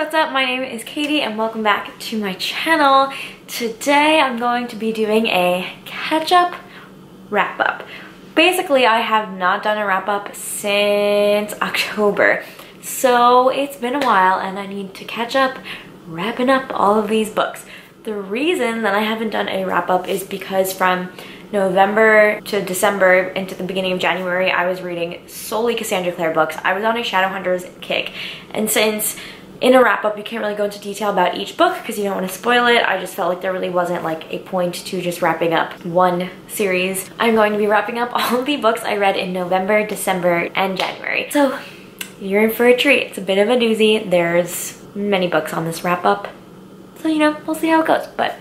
what's up? My name is Katie and welcome back to my channel. Today I'm going to be doing a catch-up wrap-up. Basically, I have not done a wrap-up since October, so it's been a while and I need to catch up wrapping up all of these books. The reason that I haven't done a wrap-up is because from November to December into the beginning of January, I was reading solely Cassandra Clare books. I was on a Shadowhunters kick. And since in a wrap-up, you can't really go into detail about each book because you don't want to spoil it, I just felt like there really wasn't like a point to just wrapping up one series. I'm going to be wrapping up all of the books I read in November, December, and January. So you're in for a treat. It's a bit of a doozy. There's many books on this wrap-up. So, you know, we'll see how it goes, but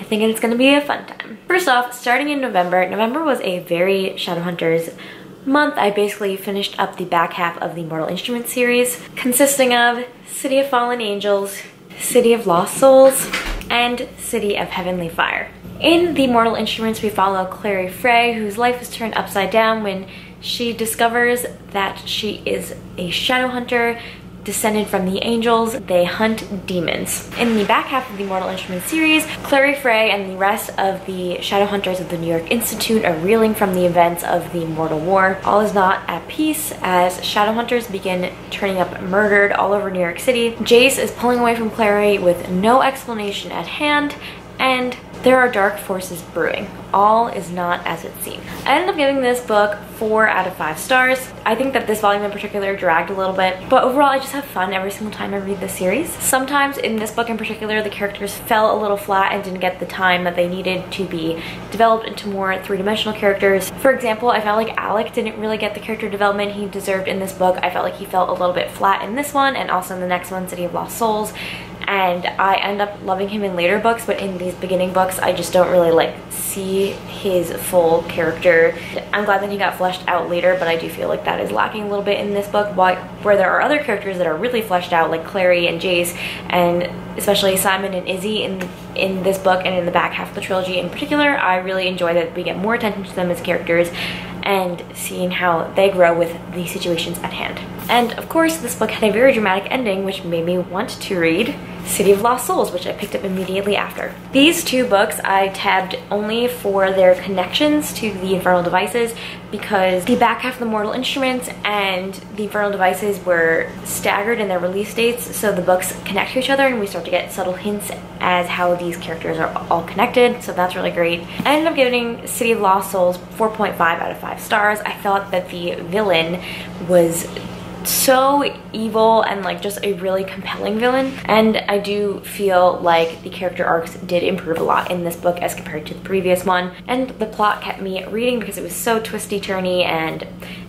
I think it's gonna be a fun time. First off, starting in November, November was a very Shadowhunters month. I basically finished up the back half of the Mortal Instruments series, consisting of City of Fallen Angels, City of Lost Souls, and City of Heavenly Fire. In the Mortal Instruments, we follow Clary Frey, whose life is turned upside down when she discovers that she is a Shadowhunter, descended from the angels. They hunt demons. In the back half of the Mortal Instruments series, Clary Frey and the rest of the Shadowhunters of the New York Institute are reeling from the events of the Mortal War. All is not at peace as Shadowhunters begin turning up murdered all over New York City. Jace is pulling away from Clary with no explanation at hand, and there are dark forces brewing. All is not as it seems. I ended up giving this book 4 out of 5 stars. I think that this volume in particular dragged a little bit, but overall I just have fun every single time I read this series. Sometimes in this book in particular, the characters fell a little flat and didn't get the time that they needed to be developed into more three-dimensional characters. For example, I felt like Alec didn't really get the character development he deserved in this book. I felt like he felt a little bit flat in this one and also in the next one, City of Lost Souls. And I end up loving him in later books, but in these beginning books, I just don't really like see his full character. I'm glad that he got fleshed out later, but I do feel like that is lacking a little bit in this book, where there are other characters that are really fleshed out, like Clary and Jace, and especially Simon and Izzy in this book and in the back half of the trilogy in particular. I really enjoy that we get more attention to them as characters and seeing how they grow with the situations at hand. And of course, this book had a very dramatic ending, which made me want to read City of Lost Souls, which I picked up immediately after. These two books I tabbed only for their connections to the Infernal Devices, because the back half of the Mortal Instruments and the Infernal Devices were staggered in their release dates, so the books connect to each other and we start to get subtle hints as how these characters are all connected, so that's really great. I ended up giving City of Lost Souls 4.5 out of 5 stars. I thought that the villain was so evil and like just a really compelling villain, and I do feel like the character arcs did improve a lot in this book as compared to the previous one, and the plot kept me reading because it was so twisty-turny and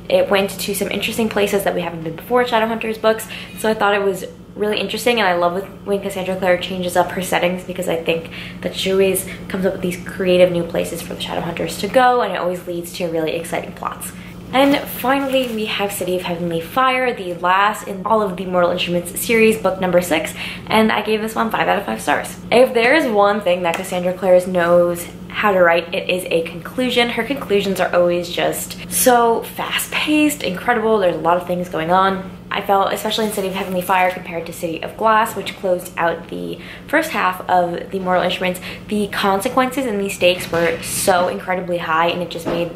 it went to some interesting places that we haven't been before in Shadowhunters books, so I thought it was really interesting. And I love when Cassandra Clare changes up her settings, because I think that she always comes up with these creative new places for the Shadowhunters to go, and it always leads to really exciting plots. And finally, we have City of Heavenly Fire, the last in all of the Mortal Instruments series, book number 6, and I gave this one 5 out of 5 stars. If there is one thing that Cassandra Clare knows how to write, it is a conclusion. Her conclusions are always just so fast-paced, incredible, there's a lot of things going on. I felt, especially in City of Heavenly Fire compared to City of Glass, which closed out the first half of the Mortal Instruments, the consequences and the stakes were so incredibly high, and it just made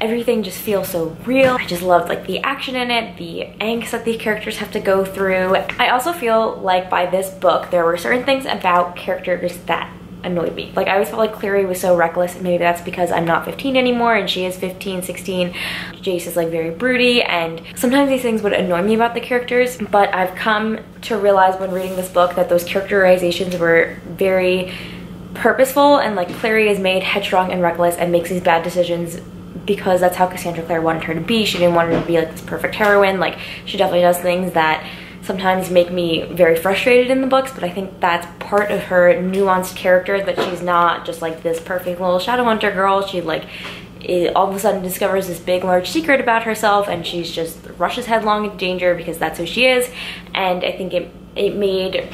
everything just feels so real. I just loved like the action in it, the angst that the characters have to go through. I also feel like by this book, there were certain things about characters that annoyed me. Like I always felt like Clary was so reckless, and maybe that's because I'm not 15 anymore and she is 15, 16. Jace is like very broody, and sometimes these things would annoy me about the characters, but I've come to realize when reading this book that those characterizations were very purposeful, and like Clary is made headstrong and reckless and makes these bad decisions because that's how Cassandra Clare wanted her to be. She didn't want her to be like this perfect heroine. Like she definitely does things that sometimes make me very frustrated in the books, but I think that's part of her nuanced character, that she's not just like this perfect little Shadowhunter girl. She like all of a sudden discovers this big large secret about herself, and she's just rushes headlong into danger because that's who she is. And I think it made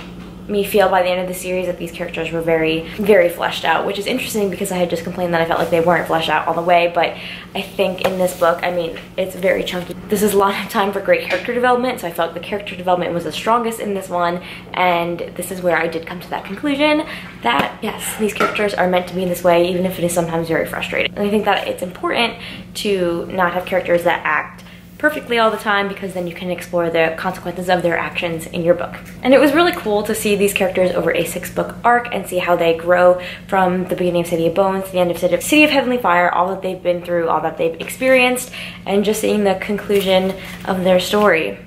me feel by the end of the series that these characters were very, very fleshed out, which is interesting because I had just complained that I felt like they weren't fleshed out all the way, but I think in this book, I mean, it's very chunky. This is a lot of time for great character development, so I felt the character development was the strongest in this one, and this is where I did come to that conclusion that, yes, these characters are meant to be in this way, even if it is sometimes very frustrating. And I think that it's important to not have characters that act perfectly all the time, because then you can explore the consequences of their actions in your book. And it was really cool to see these characters over a 6-book arc and see how they grow from the beginning of City of Bones to the end of City of Heavenly Fire, all that they've been through, all that they've experienced, and just seeing the conclusion of their story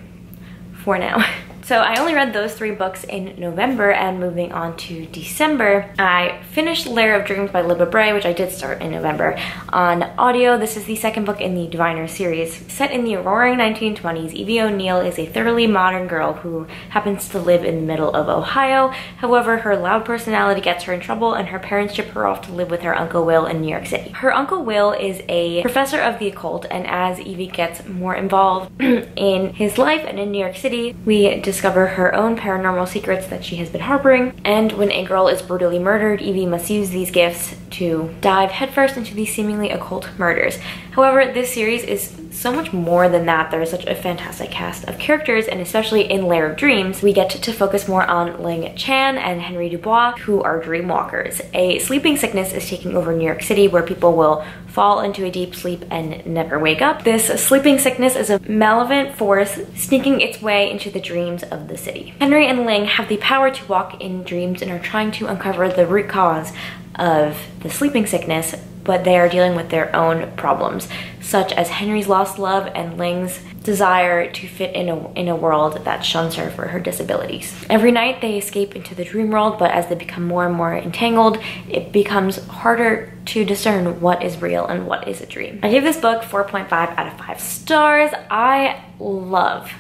for now. So I only read those 3 books in November, and moving on to December, I finished Lair of Dreams by Libba Bray, which I did start in November, on audio. This is the 2nd book in the Diviner series. Set in the roaring 1920s, Evie O'Neill is a thoroughly modern girl who happens to live in the middle of Ohio. However, her loud personality gets her in trouble, and her parents ship her off to live with her Uncle Will in New York City. Her Uncle Will is a professor of the occult, and as Evie gets more involved in his life and in New York City, we discover her own paranormal secrets that she has been harboring. And when a girl is brutally murdered, Evie must use these gifts to dive headfirst into these seemingly occult murders. However, this series is so much more than that. There is such a fantastic cast of characters, and especially in Lair of Dreams, we get to focus more on Ling Chan and Henry Dubois, who are dreamwalkers. A sleeping sickness is taking over New York City, where people will fall into a deep sleep and never wake up. This sleeping sickness is a malevolent force sneaking its way into the dreams of the city. Henry and Ling have the power to walk in dreams and are trying to uncover the root cause of the sleeping sickness, but they are dealing with their own problems, such as Henry's lost love and Ling's desire to fit in a world that shuns her for her disabilities. Every night they escape into the dream world, but as they become more and more entangled, it becomes harder to discern what is real and what is a dream. I gave this book 4.5 out of 5 stars. I love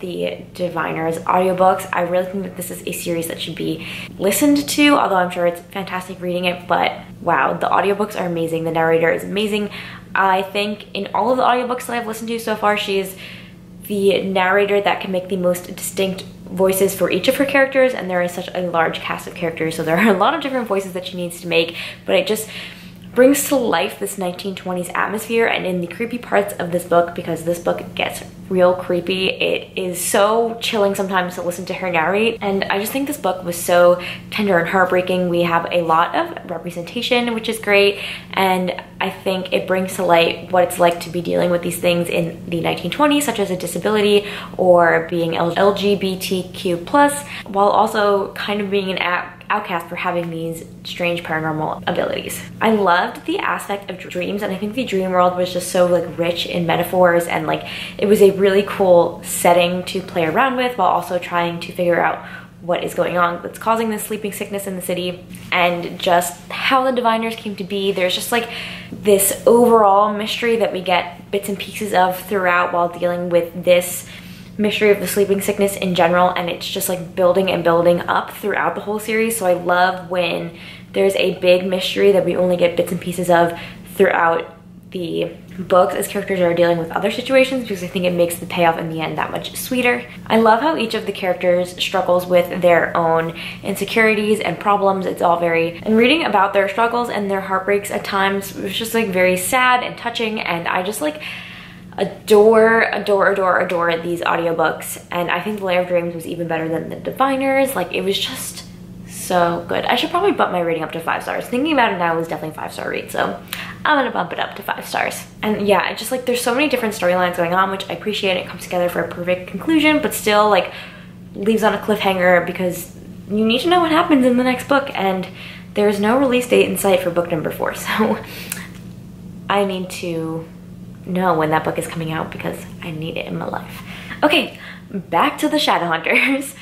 the Diviner's audiobooks. I really think that this is a series that should be listened to, although I'm sure it's fantastic reading it, but wow, the audiobooks are amazing. The narrator is amazing. I think in all of the audiobooks that I've listened to so far, she is the narrator that can make the most distinct voices for each of her characters, and there is such a large cast of characters, so there are a lot of different voices that she needs to make, but it just brings to life this 1920s atmosphere. And in the creepy parts of this book, because this book gets real creepy, it is so chilling sometimes to listen to her narrate, and I just think this book was so tender and heartbreaking. We have a lot of representation, which is great, and I think it brings to light what it's like to be dealing with these things in the 1920s, such as a disability or being LGBTQ+, while also kind of being an outcast for having these strange paranormal abilities. I loved the aspect of dreams, and I think the dream world was just so like rich in metaphors, and like it was a really cool setting to play around with while also trying to figure out what is going on that's causing this sleeping sickness in the city, and just how the Diviners came to be. There's just like this overall mystery that we get bits and pieces of throughout while dealing with this mystery of the sleeping sickness in general, and it's just like building and building up throughout the whole series. So I love when there's a big mystery that we only get bits and pieces of throughout the books as characters are dealing with other situations, because I think it makes the payoff in the end that much sweeter. I love how each of the characters struggles with their own insecurities and problems. It's all very, and reading about their struggles and their heartbreaks at times was just like very sad and touching, and I just like adore these audiobooks. And I think The Lair of Dreams was even better than The Diviners. Like, it was just so good. I should probably bump my rating up to 5 stars. Thinking about it now, it was definitely a 5-star read, so I'm gonna bump it up to 5 stars. And yeah, it's just like there's so many different storylines going on, which I appreciate. It comes together for a perfect conclusion, but still like leaves on a cliffhanger, because you need to know what happens in the next book, and there's no release date in sight for book number 4, so I need to know when that book is coming out because I need it in my life. Okay, back to the Shadowhunters.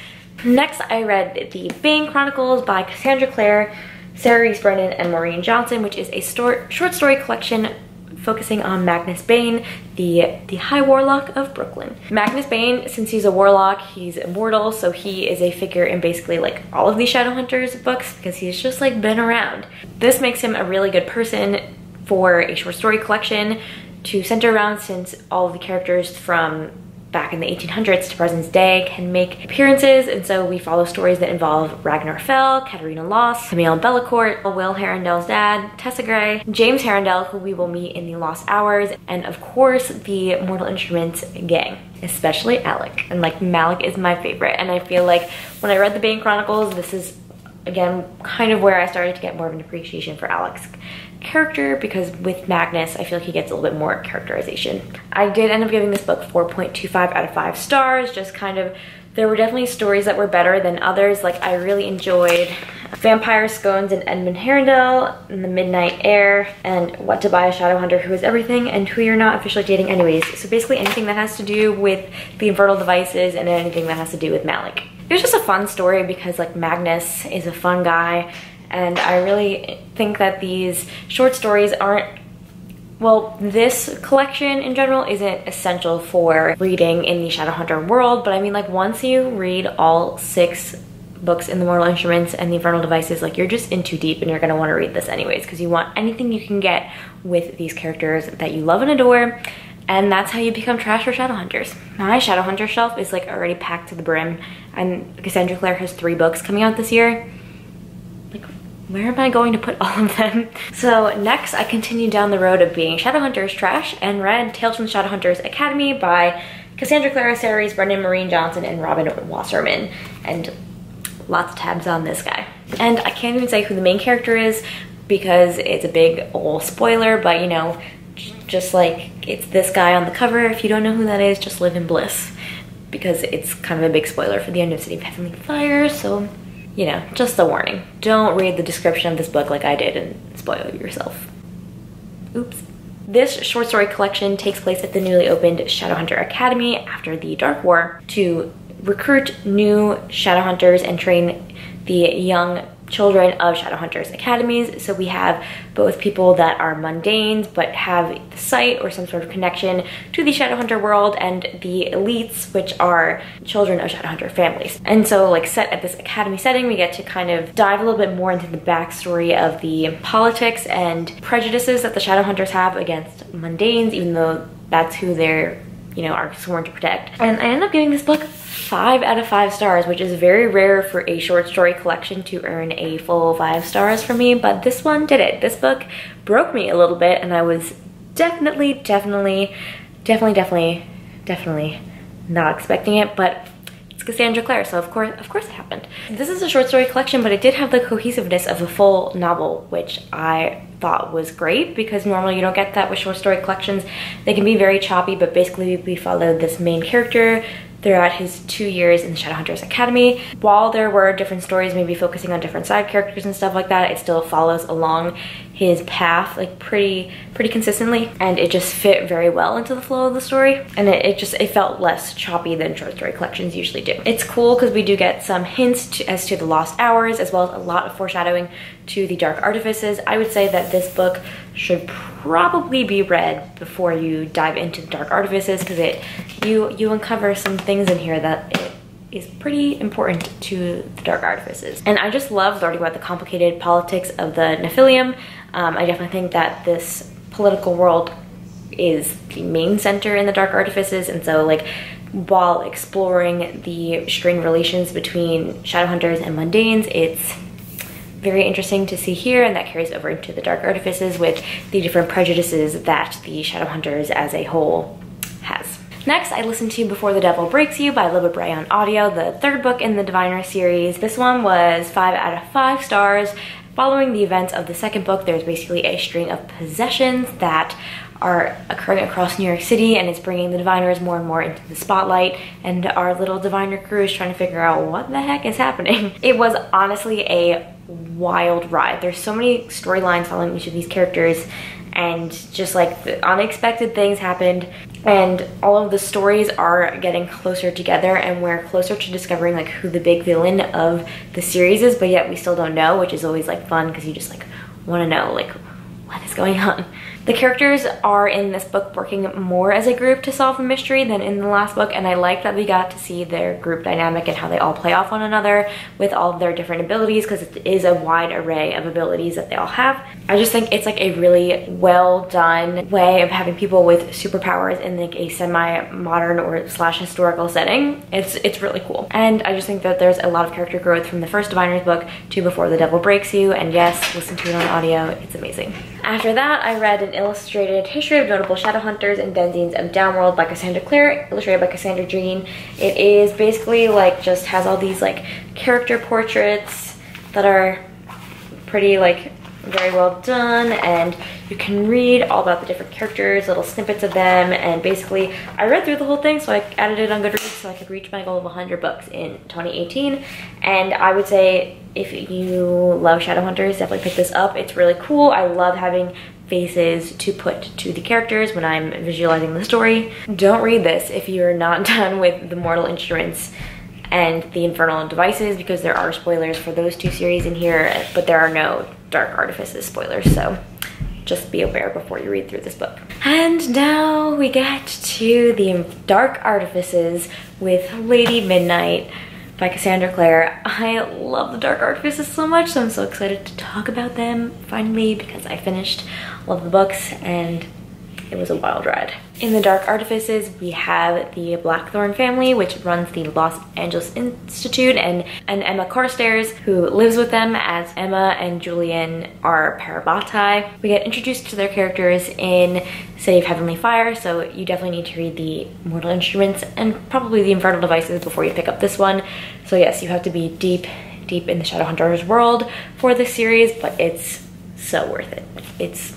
Next, I read The Bane Chronicles by Cassandra Clare, Sarah Reese Brennan, and Maureen Johnson, which is a short story collection focusing on Magnus Bane, the High Warlock of Brooklyn. Magnus Bane, since he's a warlock, he's immortal, so he is a figure in basically like all of the Shadowhunters books because he's just like been around. This makes him a really good person for a short story collection to center around, since all of the characters from back in the 1800s to present day can make appearances, and so we follow stories that involve Ragnar Fell, Katarina Loss, Camille Bellacourt, Will Harendel's dad, Tessa Gray, James Harendel, who we will meet in the Lost Hours, and of course the Mortal Instruments gang, especially Alec. And like, Malik is my favorite, and I feel like when I read the Bane Chronicles, this is again kind of where I started to get more of an appreciation for Alec's character, because with Magnus I feel like he gets a little bit more characterization. I did end up giving this book 4.25 out of 5 stars. Just kind of, there were definitely stories that were better than others. Like, I really enjoyed Vampire Scones and Edmund Herondale and The Midnight Air and What to Buy a Shadowhunter, Who Is Everything, and Who You're Not Officially Dating Anyways. So basically anything that has to do with the Infernal Devices and anything that has to do with Malik. It was just a fun story because like, Magnus is a fun guy, and I really think that these short stories aren't, well, this collection in general isn't essential for reading in the Shadowhunter world, but I mean, like, once you read all 6 books in the Mortal Instruments and the Infernal Devices, like, you're just in too deep and you're gonna want to read this anyways, because you want anything you can get with these characters that you love and adore, and that's how you become trash for Shadowhunters. My Shadowhunter shelf is like already packed to the brim, and Cassandra Clare has 3 books coming out this year. Where am I going to put all of them? So next, I continue down the road of being Shadowhunters trash and read Tales from the Shadowhunters Academy by Cassandra Clare, Ceres Brennan, Maureen Johnson, and Robin Wasserman. And lots of tabs on this guy. And I can't even say who the main character is because it's a big ol' spoiler, but you know, just like, it's this guy on the cover. If you don't know who that is, just live in bliss, because it's kind of a big spoiler for the end of City of Heavenly Fire, so you know, just a warning. Don't read the description of this book like I did and spoil yourself. Oops. This short story collection takes place at the newly opened Shadowhunter Academy after the Dark War to recruit new Shadowhunters and train the young children of Shadowhunters Academies. So we have both people that are mundanes but have the sight or some sort of connection to the Shadowhunter world, and the elites, which are children of Shadowhunter families. And so, like, set at this academy setting, we get to kind of dive a little bit more into the backstory of the politics and prejudices that the Shadowhunters have against mundanes, even though that's who they're, you know, are sworn to protect. And I ended up giving this book 5 out of 5 stars, which is very rare for a short story collection to earn a full 5 stars for me, but this one did it. This book broke me a little bit, and I was definitely not expecting it, but it's Cassandra Clare, so of course it happened. This is a short story collection, but it did have the cohesiveness of a full novel, which I thought was great, because normally you don't get that with short story collections. They can be very choppy, but basically we followed this main character throughout his 2 years in the Shadowhunters Academy. While there were different stories maybe focusing on different side characters and stuff like that, it still follows along his path like pretty consistently, and it just fit very well into the flow of the story, and it felt less choppy than short story collections usually do. It's cool because we do get some hints as to the Lost Hours, as well as a lot of foreshadowing to the Dark Artifices. I would say that this book should probably be read before you dive into the Dark Artifices, because you uncover some things in here that it is pretty important to the Dark Artifices. And I just love learning about the complicated politics of the Nephilim. I definitely think that this political world is the main center in the Dark Artifices, and so like, while exploring the strained relations between Shadowhunters and mundanes, it's very interesting to see here, and that carries over into the Dark Artifices with the different prejudices that the Shadowhunters as a whole has. Next, I listened to Before the Devil Breaks You by Libba Bray on audio, the 3rd book in the Diviner series. This one was 5 out of 5 stars. Following the events of the 2nd book, there's basically a string of possessions that are occurring across New York City, and it's bringing the Diviners more and more into the spotlight, and our little Diviner crew is trying to figure out what the heck is happening. It was honestly a wild ride. There's so many storylines following each of these characters, and just like, the unexpected things happened, and all of the stories are getting closer together, and we're closer to discovering like who the big villain of the series is, but yet we still don't know, which is always like fun, because you just like want to know like what is going on. The characters are in this book working more as a group to solve the mystery than in the last book, and I like that we got to see their group dynamic and how they all play off one another with all of their different abilities, because it is a wide array of abilities that they all have. I just think it's like a really well done way of having people with superpowers in like a semi-modern or slash historical setting. It's really cool. And I just think that there's a lot of character growth from the first Diviner's book to Before the Devil Breaks You, and yes, listen to it on audio, it's amazing. After that, I read an illustrated history of notable Shadowhunters and denizens of Downworld by Cassandra Clare, illustrated by Cassandra Jean. It is basically like just has all these like character portraits that are pretty like very well done, and you can read all about the different characters, little snippets of them, and basically I read through the whole thing, so I added it on Goodreads so I could reach my goal of 100 books in 2018. And I would say if you love Shadowhunters, definitely pick this up. It's really cool. I love having faces to put to the characters when I'm visualizing the story. Don't read this if you're not done with the Mortal Instruments and the Infernal Devices, because there are spoilers for those two series in here, but there are no Dark Artifices spoilers, so just be aware before you read through this book. And now we get to the Dark Artifices with Lady Midnight by Cassandra Clare. I love the Dark Artifices so much, so I'm so excited to talk about them finally, because I finished all of the books and it was a wild ride. In the Dark Artifices, we have the Blackthorn family, which runs the Los Angeles Institute, and Emma Carstairs, who lives with them, as Emma and Julian are Parabatai. We get introduced to their characters in City of Heavenly Fire, so you definitely need to read the Mortal Instruments and probably the Infernal Devices before you pick up this one. So yes, you have to be deep in the Shadowhunters world for this series, but it's so worth it. It's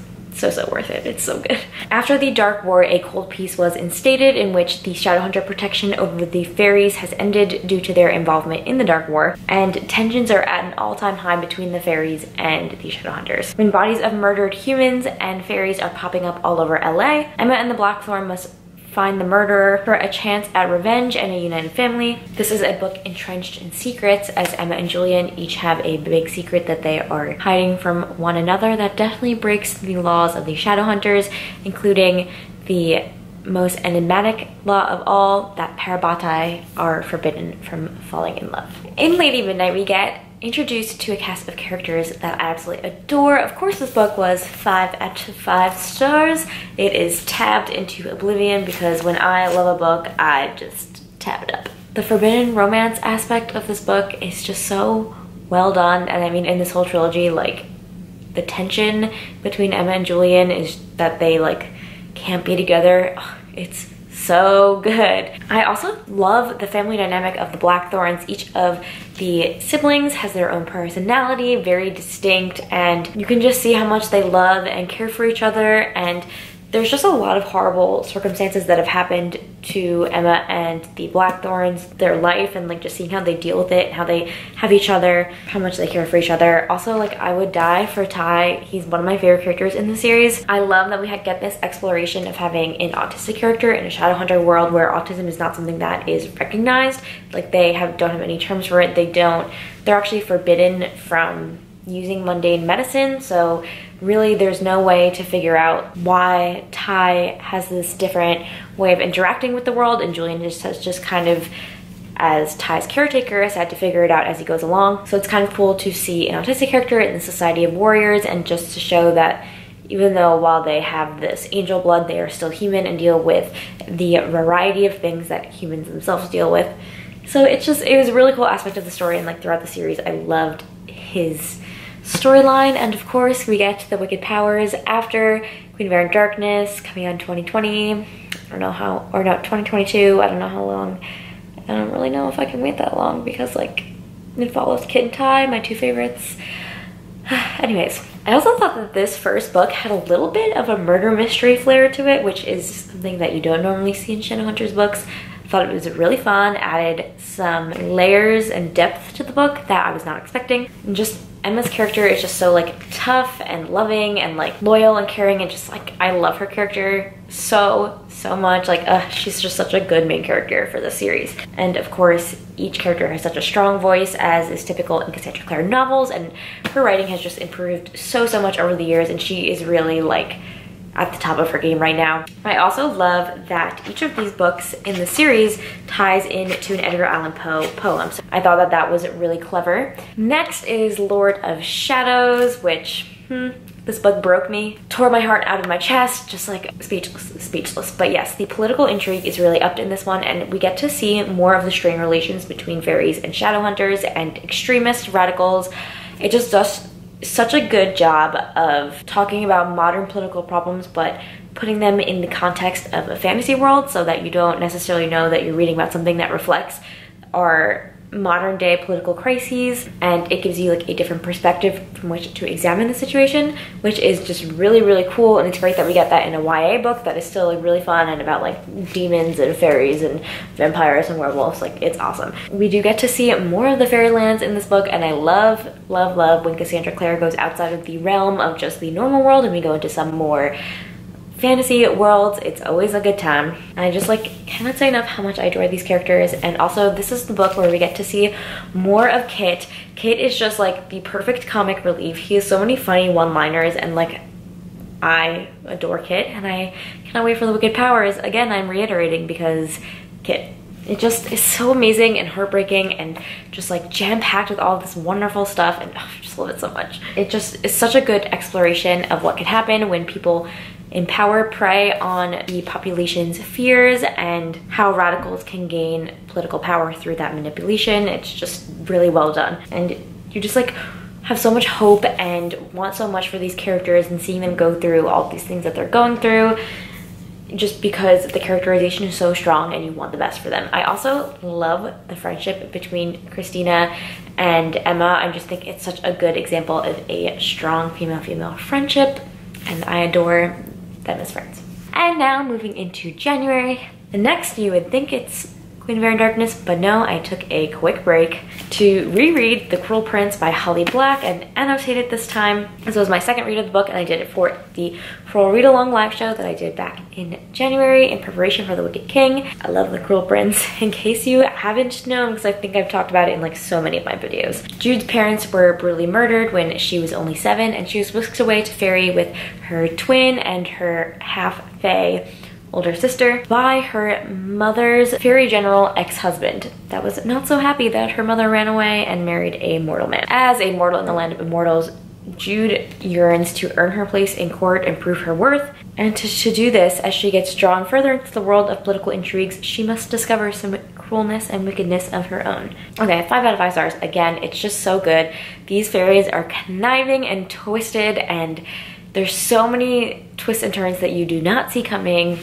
so worth it. It's so good. After the Dark War, a cold peace was instated in which the Shadowhunter protection over the fairies has ended due to their involvement in the Dark War, and tensions are at an all-time high between the fairies and the Shadowhunters. When bodies of murdered humans and fairies are popping up all over LA, Emma and the Blackthorn must find the murderer for a chance at revenge and a united family. This is a book entrenched in secrets, as Emma and Julian each have a big secret that they are hiding from one another that definitely breaks the laws of the Shadowhunters, including the most enigmatic law of all, that Parabatai are forbidden from falling in love. In Lady Midnight, we get introduced to a cast of characters that I absolutely adore. Of course, this book was 5 out of 5 stars. It is tabbed into oblivion, because when I love a book, I just tab it up. The forbidden romance aspect of this book is just so well done, and I mean, in this whole trilogy, like, the tension between Emma and Julian is that they, like, can't be together. It's so good. I also love the family dynamic of the Blackthorns. Each of the siblings has their own personality, very distinct, and you can just see how much they love and care for each other, and there's just a lot of horrible circumstances that have happened to Emma and the Blackthorns, their life, and like just seeing how they deal with it, how they have each other, how much they care for each other. Also, like, I would die for Ty. He's one of my favorite characters in the series. I love that we get this exploration of having an autistic character in a Shadowhunter world where autism is not something that is recognized. Like, they don't have any terms for it. They're actually forbidden from using mundane medicine, so really there's no way to figure out why Ty has this different way of interacting with the world, and Julian just kind of, as Ty's caretaker, has had to figure it out as he goes along. So it's kind of cool to see an autistic character in the Society of Warriors, and just to show that even though while they have this angel blood, they are still human and deal with the variety of things that humans themselves deal with. So it was a really cool aspect of the story, and like throughout the series I loved his storyline. And of course we get to the Wicked Powers after Queen of Air and Darkness, coming out in 2020, I don't know how, or no, 2022, I don't know how long. I don't really know if I can wait that long, because like it follows Kit and Ty, my two favorites. Anyways, I also thought that this first book had a little bit of a murder mystery flair to it, which is something that you don't normally see in Shadowhunters books. Thought it was really fun, added some layers and depth to the book that I was not expecting. And just Emma's character is just so like tough and loving and like loyal and caring, and just like I love her character so much. Like she's just such a good main character for this series. And of course each character has such a strong voice, as is typical in Cassandra Clare novels, and her writing has just improved so much over the years, and she is really like at the top of her game right now. I also love that each of these books in the series ties into an Edgar Allan Poe poem. So I thought that that was really clever. Next is Lord of Shadows, which, this book broke me, tore my heart out of my chest, just like speechless. But yes, the political intrigue is really upped in this one, and we get to see more of the strained relations between fairies and Shadowhunters and extremist radicals. It just does such a good job of talking about modern political problems, but putting them in the context of a fantasy world so that you don't necessarily know that you're reading about something that reflects our modern day political crises, and it gives you like a different perspective from which to examine the situation, which is just really, really cool. And it's great that we get that in a YA book that is still like really fun and about like demons and fairies and vampires and werewolves. Like, it's awesome. We do get to see more of the fairylands in this book, and I love when Cassandra Clare goes outside of the realm of just the normal world and we go into some more fantasy worlds. It's always a good time. And I just like cannot say enough how much I adore these characters. And also, this is the book where we get to see more of Kit. Kit is just like the perfect comic relief. He has so many funny one-liners, and like, I adore Kit, and I cannot wait for the Wicked Powers. Again, I'm reiterating, because Kit, it just is so amazing and heartbreaking and just like jam-packed with all this wonderful stuff, and oh, I just love it so much. It just is such a good exploration of what could happen when people in power prey on the population's fears and how radicals can gain political power through that manipulation. It's just really well done, and you just like have so much hope and want so much for these characters, and seeing them go through all these things that they're going through, just because the characterization is so strong and you want the best for them. I also love the friendship between Christina and Emma. I just think it's such a good example of a strong female-female friendship, and I adore them as friends. And now moving into January. The next, you would think it's Queen of Air and Darkness, but no, I took a quick break to reread The Cruel Prince by Holly Black and annotated this time. This was my second read of the book, and I did it for the Cruel Read Along live show that I did back in January in preparation for The Wicked King. I love The Cruel Prince, in case you haven't known, because I think I've talked about it in like so many of my videos. Jude's parents were brutally murdered when she was only 7, and she was whisked away to Fairy with her twin and her half-fae older sister by her mother's fairy general ex-husband that was not so happy that her mother ran away and married a mortal man. As a mortal in the land of immortals, Jude yearns to earn her place in court and prove her worth, and to do this, as she gets drawn further into the world of political intrigues, she must discover some cruelness and wickedness of her own. Okay, 5 out of 5 stars. Again, it's just so good. These fairies are conniving and twisted, and there's so many twists and turns that you do not see coming.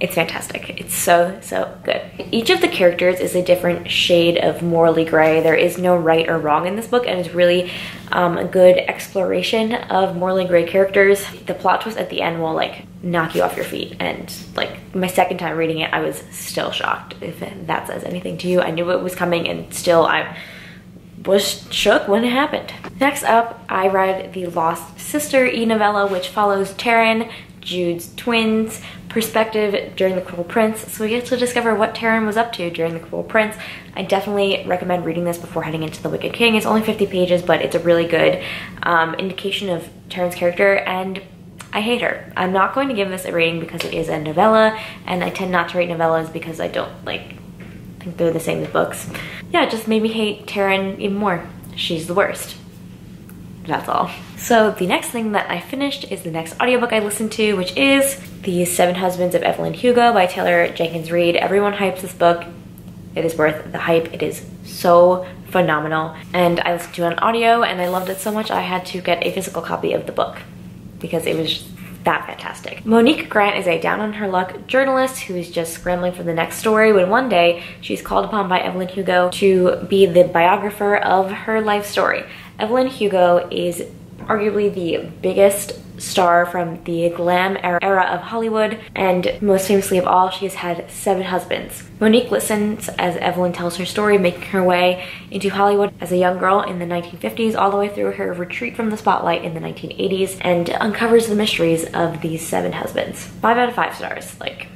It's fantastic. It's so good. Each of the characters is a different shade of morally gray. There is no right or wrong in this book, and it's really a good exploration of morally gray characters. The plot twist at the end will like knock you off your feet, and like my second time reading it, I was still shocked. If that says anything to you, I knew it was coming, and still I was shook when it happened. Next up, I read The Lost Sister e-novella, which follows Taryn, Jude's twins' perspective during The Cruel Prince. So we get to discover what Taryn was up to during The Cruel Prince. I definitely recommend reading this before heading into The Wicked King. It's only 50 pages, but it's a really good indication of Taryn's character, and I hate her. I'm not going to give this a rating because it is a novella, and I tend not to rate novellas because I don't like think they're the same as books. Yeah, it just made me hate Taryn even more. She's the worst. That's all. So the next thing that I finished is the next audiobook I listened to, which is The Seven Husbands of Evelyn Hugo by Taylor Jenkins Reid. Everyone hypes this book. It is worth the hype. It is so phenomenal. And I listened to it on audio, and I loved it so much I had to get a physical copy of the book because it was that fantastic. Monique Grant is a down-on-her-luck journalist who is just scrambling for the next story when one day she's called upon by Evelyn Hugo to be the biographer of her life story. Evelyn Hugo is arguably the biggest star from the glam era of Hollywood, and most famously of all, she has had 7 husbands. Monique listens as Evelyn tells her story, making her way into Hollywood as a young girl in the 1950s, all the way through her retreat from the spotlight in the 1980s, and uncovers the mysteries of these 7 husbands. 5 out of 5 stars, like,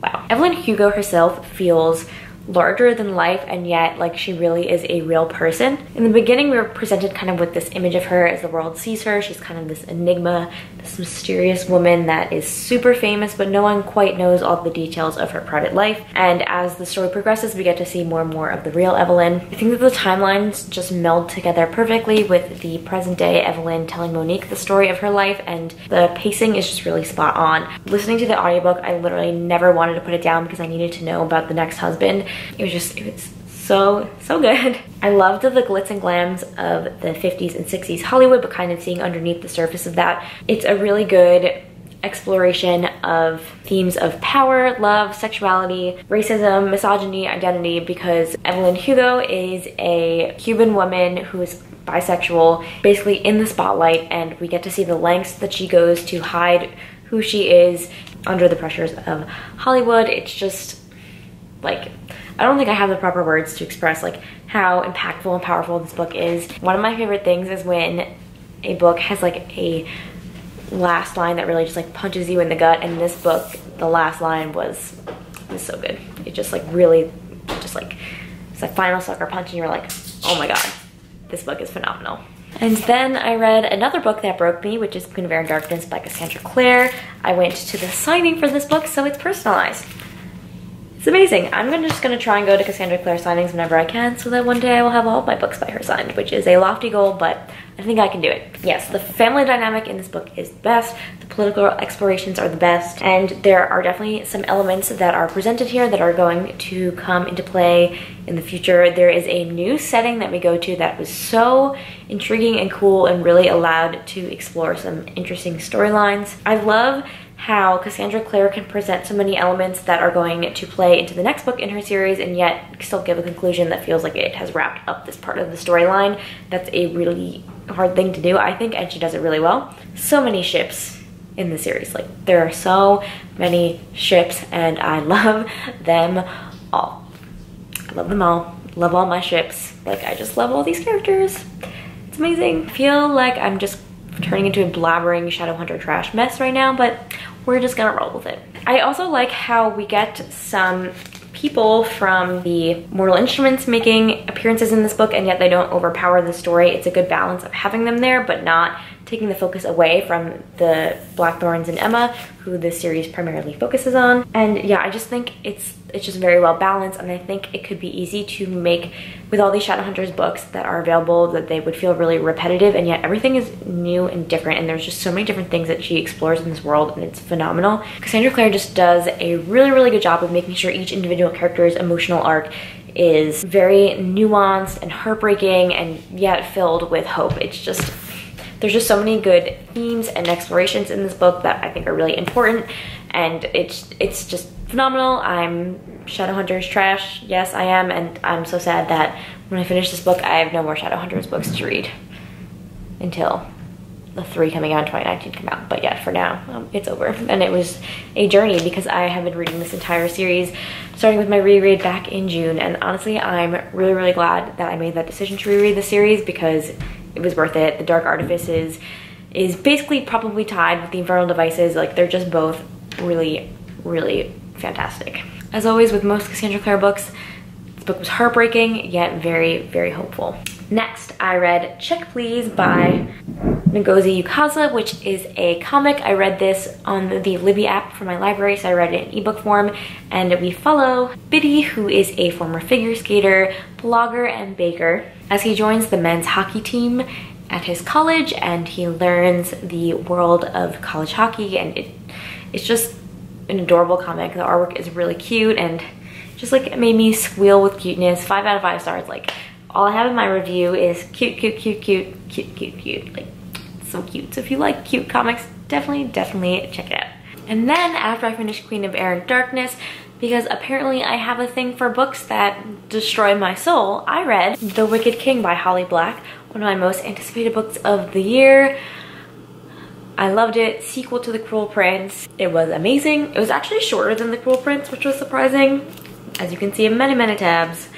wow. Evelyn Hugo herself feels larger than life, and yet like she really is a real person. In the beginning, we were presented kind of with this image of her as the world sees her. She's kind of this enigma, this mysterious woman that is super famous, but no one quite knows all the details of her private life. And as the story progresses, we get to see more and more of the real Evelyn. I think that the timelines just meld together perfectly with the present day Evelyn telling Monique the story of her life, and the pacing is just really spot on. Listening to the audiobook, I literally never wanted to put it down because I needed to know about the next husband. It was so good. I loved the glitz and glams of the 50s and 60s Hollywood, but kind of seeing underneath the surface of that. It's a really good exploration of themes of power, love, sexuality, racism, misogyny, identity, because Evelyn Hugo is a Cuban woman who is bisexual, basically in the spotlight, and we get to see the lengths that she goes to hide who she is under the pressures of Hollywood. It's just like, I don't think I have the proper words to express like how impactful and powerful this book is. One of my favorite things is when a book has like a last line that really just like punches you in the gut, and this book, the last line was so good. It just like really just like, it's like final sucker punch, and you're like, oh my god, this book is phenomenal. And then I read another book that broke me, which is Queen of Air and Darkness by Cassandra Clare. I went to the signing for this book, so it's personalized. It's amazing. I'm just gonna try and go to Cassandra Clare signings whenever I can, so that one day I will have all of my books by her signed, which is a lofty goal, but I think I can do it. Yes, the family dynamic in this book is the best, the political explorations are the best, and there are definitely some elements that are presented here that are going to come into play in the future. There is a new setting that we go to that was so intriguing and cool and really allowed to explore some interesting storylines. I love how Cassandra Clare can present so many elements that are going to play into the next book in her series, and yet still give a conclusion that feels like it has wrapped up this part of the storyline. That's a really hard thing to do, I think, and she does it really well. So many ships in the series. Like, there are so many ships, and I love them all. I love them all. Love all my ships. Like, I just love all these characters. It's amazing. I feel like I'm just turning into a blabbering Shadowhunter trash mess right now, but we're just gonna roll with it. I also like how we get some people from the Mortal Instruments making appearances in this book, and yet they don't overpower the story. It's a good balance of having them there, but not taking the focus away from the Blackthorns and Emma, who this series primarily focuses on. And yeah, I just think it's just very well balanced, and I think it could be easy to make, with all these Shadowhunters books that are available, that they would feel really repetitive, and yet everything is new and different, and there's just so many different things that she explores in this world, and it's phenomenal. Cassandra Clare just does a really good job of making sure each individual character's emotional arc is very nuanced and heartbreaking, and yet filled with hope. It's just, there's just so many good themes and explorations in this book that I think are really important, and it's just phenomenal. I'm Shadowhunters trash, yes I am, and I'm so sad that when I finish this book I have no more Shadowhunters books to read until the 3 coming out in 2019 come out. But yeah, for now, it's over. And it was a journey because I have been reading this entire series, starting with my reread back in June, and honestly I'm really glad that I made that decision to reread the series because it was worth it. The Dark Artifices is basically probably tied with the Infernal Devices. Like, they're just both really fantastic. As always with most Cassandra Clare books, this book was heartbreaking, yet very hopeful. Next, I read Check Please by Ngozi Ukaza, which is a comic. I read this on the Libby app for my library, so I read it in ebook form, and we follow Biddy, who is a former figure skater, blogger, and baker, as he joins the men's hockey team at his college, and he learns the world of college hockey, and it's just an adorable comic. The artwork is really cute, and just like, it made me squeal with cuteness. 5 out of 5 stars. Like, all I have in my review is cute. Like, so cute. So if you like cute comics, definitely check it out. And then after I finished Queen of Air and Darkness, because apparently I have a thing for books that destroy my soul, I read The Wicked King by Holly Black, one of my most anticipated books of the year. I loved it. Sequel to The Cruel Prince. It was amazing. It was actually shorter than The Cruel Prince, which was surprising. As you can see in many tabs,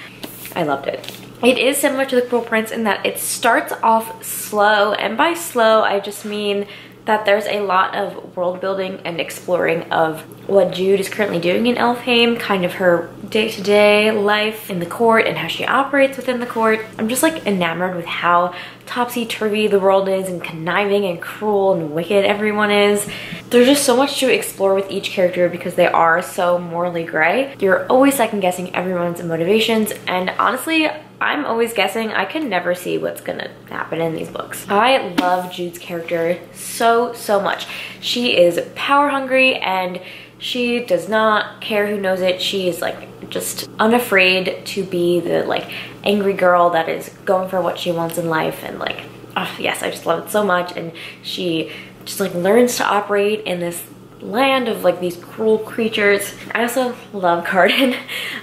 I loved it. It is similar to The Cruel Prince in that it starts off slow, and by slow I just mean that there's a lot of world building and exploring of what Jude is currently doing in Elfheim, kind of her day-to-day life in the court and how she operates within the court. I'm just like enamored with how topsy-turvy the world is and conniving and cruel and wicked everyone is. There's just so much to explore with each character because they are so morally gray. You're always second-guessing everyone's motivations, and honestly, I'm always guessing. I can never see what's gonna happen in these books. I love Jude's character so much. She is power hungry and she does not care who knows it. She is like just unafraid to be the like angry girl that is going for what she wants in life, and like, oh yes, I just love it so much. And she just like learns to operate in this land of like these cruel creatures. I also love Cardin.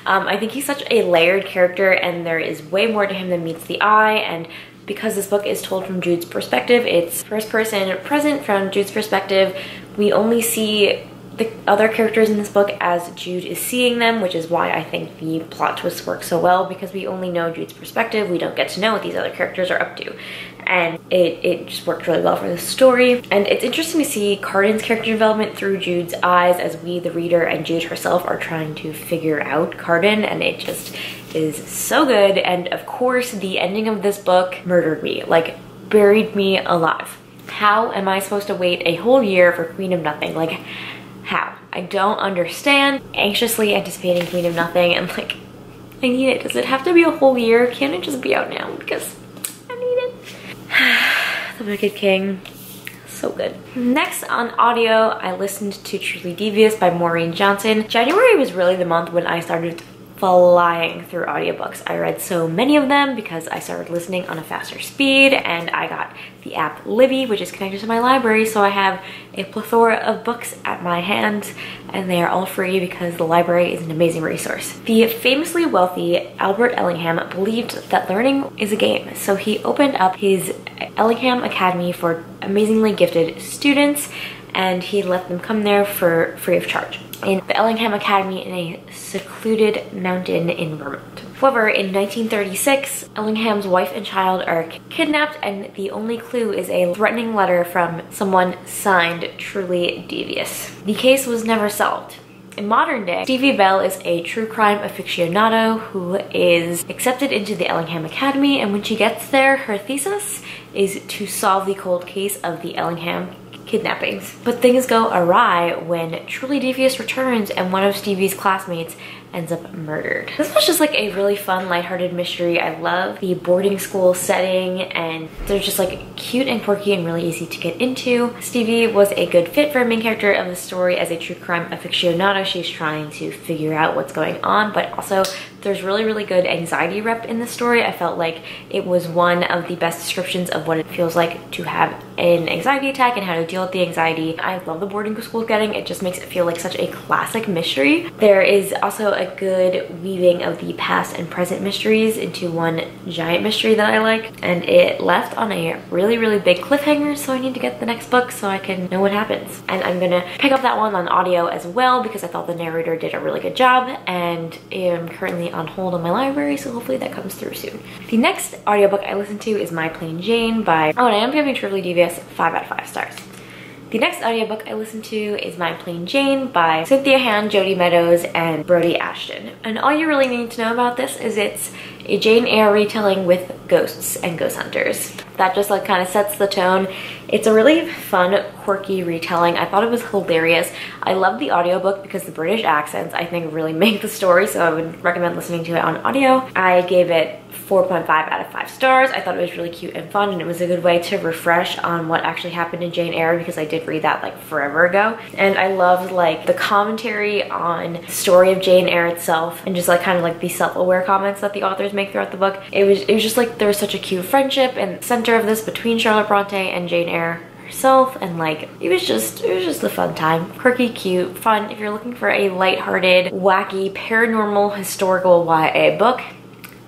I think he's such a layered character and there is way more to him than meets the eye, and because this book is told from Jude's perspective, it's first person present from Jude's perspective, we only see the other characters in this book as Jude is seeing them, which is why I think the plot twists work so well, because we only know Jude's perspective. We don't get to know what these other characters are up to, and it just worked really well for the story. And it's interesting to see Cardin's character development through Jude's eyes as we, the reader, and Jude herself are trying to figure out Cardin, and it just is so good. And of course, the ending of this book murdered me, like buried me alive. How am I supposed to wait a whole year for Queen of Nothing? Like, how? I don't understand. Anxiously anticipating Queen of Nothing and like, I need it. Does it have to be a whole year? Can't it just be out now? Because I need it. The Wicked King, so good. Next on audio, I listened to Truly Devious by Maureen Johnson. January was really the month when I started flying through audiobooks. I read so many of them because I started listening on a faster speed, and I got the app Libby, which is connected to my library, so I have a plethora of books at my hand, and they are all free because the library is an amazing resource. The famously wealthy Albert Ellingham believed that learning is a game, so he opened up his Ellingham Academy for amazingly gifted students, and he let them come there for free of charge. In the Ellingham Academy in a secluded mountain in Vermont. However, in 1936, Ellingham's wife and child are kidnapped, and the only clue is a threatening letter from someone signed Truly Devious. The case was never solved. In modern day, Stevie Bell is a true crime aficionado who is accepted into the Ellingham Academy, and when she gets there, her thesis is to solve the cold case of the Ellingham kidnappings. But things go awry when Truly Devious returns and one of Stevie's classmates ends up murdered. This was just like a really fun, lighthearted mystery. I love the boarding school setting, and they're just like cute and quirky and really easy to get into. Stevie was a good fit for a main character of the story as a true crime aficionado. She's trying to figure out what's going on, but also there's really good anxiety rep in the story. I felt like it was one of the best descriptions of what it feels like to have an anxiety attack and how to deal with the anxiety. I love the boarding school setting. It just makes it feel like such a classic mystery. There is also a good weaving of the past and present mysteries into one giant mystery that I like, and it left on a really big cliffhanger, so I need to get the next book so I can know what happens. And I'm gonna pick up that one on audio as well because I thought the narrator did a really good job, and I'm currently on hold on my library, so hopefully that comes through soon. The next audiobook I listened to is My Plain Jane by, oh, and I am giving Truly Devious 5 out of 5 stars. The next audiobook I listened to is My Plain Jane by Cynthia Hand, Jodi Meadows, and Brody Ashton. And all you really need to know about this is it's a Jane Eyre retelling with ghosts and ghost hunters. That just like kind of sets the tone. It's a really fun, quirky retelling. I thought it was hilarious. I love the audiobook because the British accents I think really make the story, so I would recommend listening to it on audio. I gave it 4.5 out of 5 stars. I thought it was really cute and fun, and it was a good way to refresh on what actually happened in Jane Eyre because I did read that like forever ago. And I loved like the commentary on the story of Jane Eyre itself, and just like kind of like the self-aware comments that the authors make throughout the book. It was just like there was such a cute friendship and center of this between Charlotte Bronte and Jane Eyre herself, and like it was just a fun time. Quirky, cute, fun. If you're looking for a lighthearted, wacky, paranormal, historical YA book,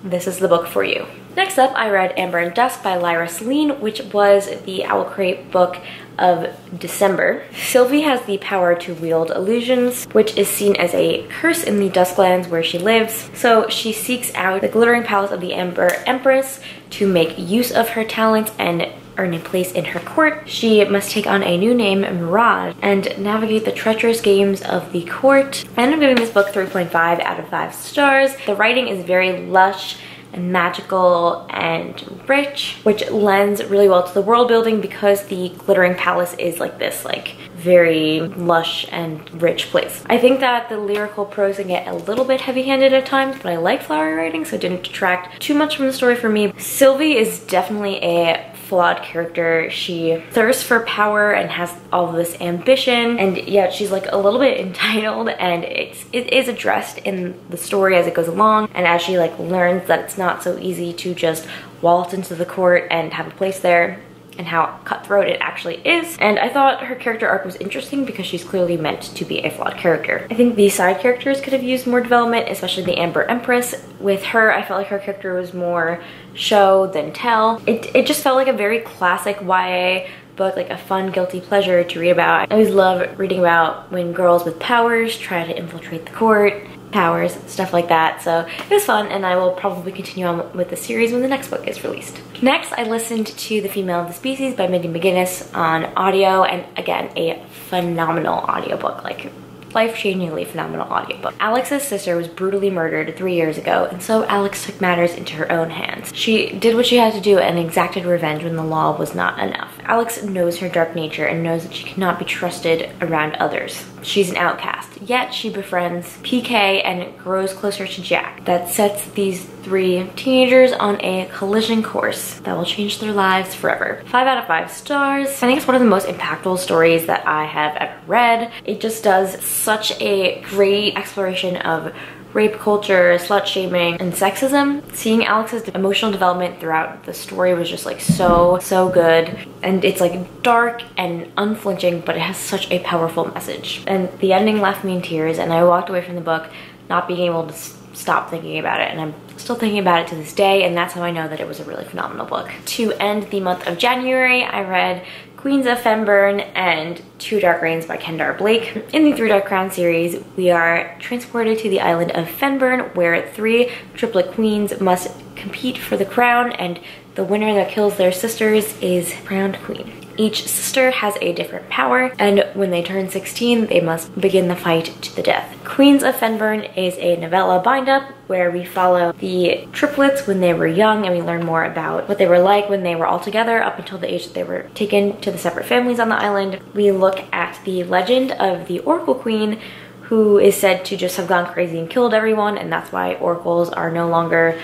this is the book for you. Next up, I read Amber and Dust by Lyra Celine, which was the Owl Crate book of December. Sylvie has the power to wield illusions, which is seen as a curse in the Dusklands where she lives. So she seeks out the glittering palace of the Amber Empress to make use of her talents and earn a place in her court, she must take on a new name, Mirage, and navigate the treacherous games of the court. I ended up giving this book 3.5 out of 5 stars. The writing is very lush and magical and rich, which lends really well to the world building because the glittering palace is like this, like very lush and rich place. I think that the lyrical prose can get a little bit heavy-handed at times, but I like flowery writing, so it didn't detract too much from the story for me. Sylvie is definitely a flawed character. She thirsts for power and has all this ambition, and yet she's like a little bit entitled, and it is addressed in the story as it goes along, and as she like learns that it's not so easy to just waltz into the court and have a place there, and how cutthroat it actually is. And I thought her character arc was interesting because she's clearly meant to be a flawed character. I think the side characters could have used more development, especially the Amber Empress. With her, I felt like her character was more show than tell. It just felt like a very classic YA book, like a fun guilty pleasure to read about. I always love reading about when girls with powers try to infiltrate the court, powers, stuff like that. So it was fun, and I will probably continue on with the series when the next book is released. Next, I listened to The Female of the Species by Mindy McGuinness on audio, and again, a phenomenal audiobook, like life-changingly phenomenal audiobook. Alex's sister was brutally murdered 3 years ago, and so Alex took matters into her own hands. She did what she had to do and exacted revenge when the law was not enough. Alex knows her dark nature and knows that she cannot be trusted around others. She's an outcast, yet she befriends PK and grows closer to Jack. That sets these three teenagers on a collision course that will change their lives forever. 5 out of 5 stars. I think it's one of the most impactful stories that I have ever read. It just does such a great exploration of rape culture, slut shaming, and sexism. Seeing Alex's emotional development throughout the story was just like so good. And it's like dark and unflinching, but it has such a powerful message. And the ending left me in tears, and I walked away from the book not being able to stop thinking about it, and I'm still thinking about it to this day, and that's how I know that it was a really phenomenal book. To end the month of January, I read Queens of Femburn and Two Dark Reigns by Kendar Blake. In the Three Dark Crown series, we are transported to the island of Femburn, where three triplet queens must compete for the crown, and the winner that kills their sisters is crowned queen. Each sister has a different power, and when they turn 16, they must begin the fight to the death. Queens of Femburn is a novella bind-up where we follow the triplets when they were young, and we learn more about what they were like when they were all together up until the age that they were taken to the separate families on the island. We look at the legend of the Oracle Queen, who is said to just have gone crazy and killed everyone, and that's why oracles are no longer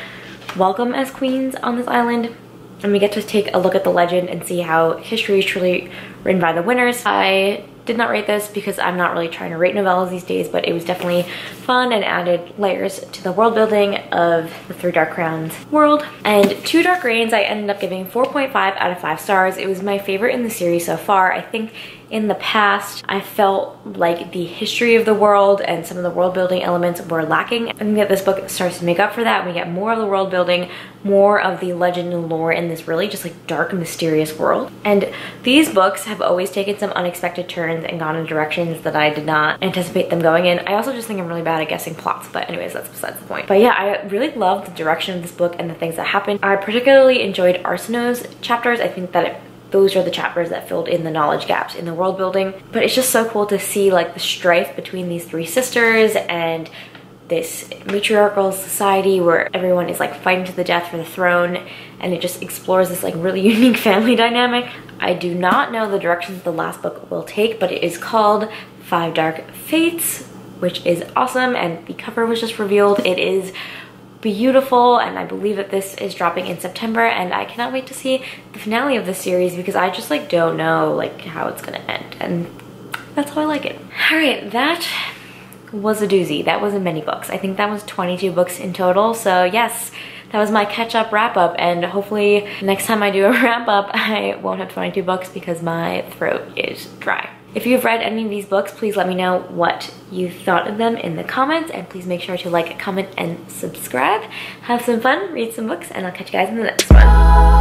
welcome as queens on this island. And we get to take a look at the legend and see how history is truly written by the winners. I did not rate this because I'm not really trying to rate novellas these days, but it was definitely fun and added layers to the world building of the Three Dark Crowns world. And Two Dark Reigns, I ended up giving 4.5 out of 5 stars. It was my favorite in the series so far. I think in the past, I felt like the history of the world and some of the world building elements were lacking. I think that this book starts to make up for that. We get more of the world building, more of the legend and lore in this really just like dark, mysterious world. And these books have always taken some unexpected turns and gone in directions that I did not anticipate them going in. I also just think I'm really bad at guessing plots, but anyways, that's besides the point. But yeah, I really loved the direction of this book and the things that happened. I particularly enjoyed Arsenault's chapters. I think that those are the chapters that filled in the knowledge gaps in the world building. But it's just so cool to see like the strife between these three sisters and this matriarchal society where everyone is like fighting to the death for the throne, and it just explores this like really unique family dynamic. I do not know the direction that the last book will take, but it is called 5 Dark Fates, which is awesome, and the cover was just revealed. It is beautiful, and I believe that this is dropping in September, and I cannot wait to see the finale of this series because I just like don't know like how it's gonna end, and that's how I like it. All right, that was a doozy. That wasn't many books. I think that was 22 books in total. So yes, that was my catch-up wrap-up, and hopefully next time I do a wrap-up, I won't have 22 books because my throat is dry. If you've read any of these books, please let me know what you thought of them in the comments, and please make sure to like, comment, and subscribe. Have some fun, read some books, and I'll catch you guys in the next one.